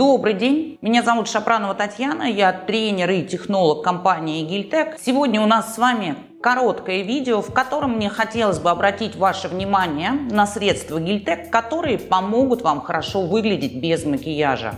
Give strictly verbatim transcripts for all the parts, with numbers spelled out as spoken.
Добрый день, меня зовут Шапранова Татьяна, я тренер и технолог компании Гельтек. Сегодня у нас с вами короткое видео, в котором мне хотелось бы обратить ваше внимание на средства Гельтек, которые помогут вам хорошо выглядеть без макияжа.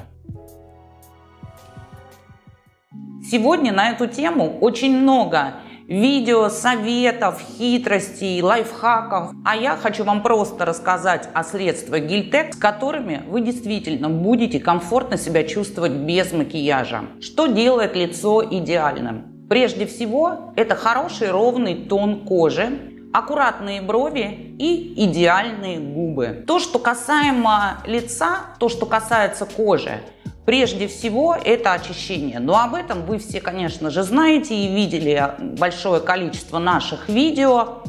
Сегодня на эту тему очень много видео, советов, хитростей, лайфхаков. А я хочу вам просто рассказать о средствах Гельтек, с которыми вы действительно будете комфортно себя чувствовать без макияжа. Что делает лицо идеальным? Прежде всего, это хороший ровный тон кожи, аккуратные брови и идеальные губы. То, что касаемо лица, то, что касается кожи, прежде всего, это очищение. Но об этом вы все, конечно же, знаете и видели большое количество наших видео.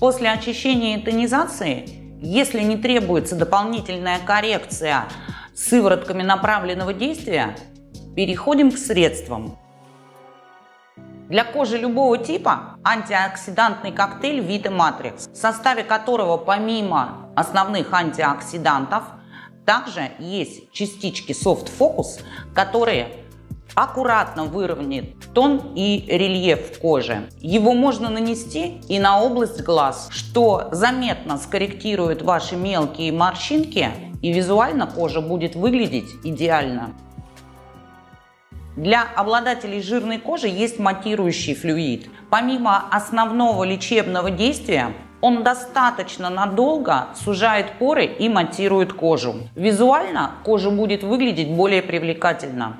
После очищения и тонизации, если не требуется дополнительная коррекция сыворотками направленного действия, переходим к средствам. Для кожи любого типа антиоксидантный коктейль Vita Matrix, в составе которого помимо основных антиоксидантов также есть частички Soft Focus, которые аккуратно выровняют тон и рельеф кожи. Его можно нанести и на область глаз, что заметно скорректирует ваши мелкие морщинки, и визуально кожа будет выглядеть идеально. Для обладателей жирной кожи есть матирующий флюид. Помимо основного лечебного действия, он достаточно надолго сужает поры и матирует кожу. Визуально кожа будет выглядеть более привлекательно.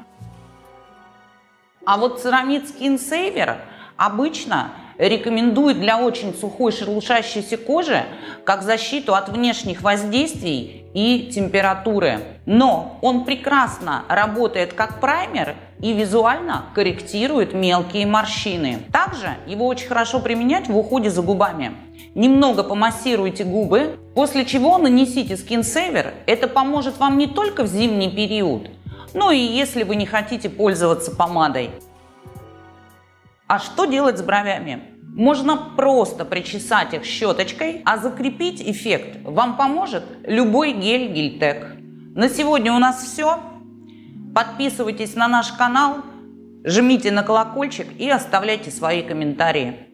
А вот Ceramide Skin Saver обычно рекомендует для очень сухой шелушащейся кожи как защиту от внешних воздействий и температуры. Но он прекрасно работает как праймер и визуально корректирует мелкие морщины. Также его очень хорошо применять в уходе за губами. Немного помассируйте губы, после чего нанесите Skin Saver. Это поможет вам не только в зимний период, но и если вы не хотите пользоваться помадой. А что делать с бровями? Можно просто причесать их щеточкой, а закрепить эффект вам поможет любой гель Гельтек. На сегодня у нас все. Подписывайтесь на наш канал, жмите на колокольчик и оставляйте свои комментарии.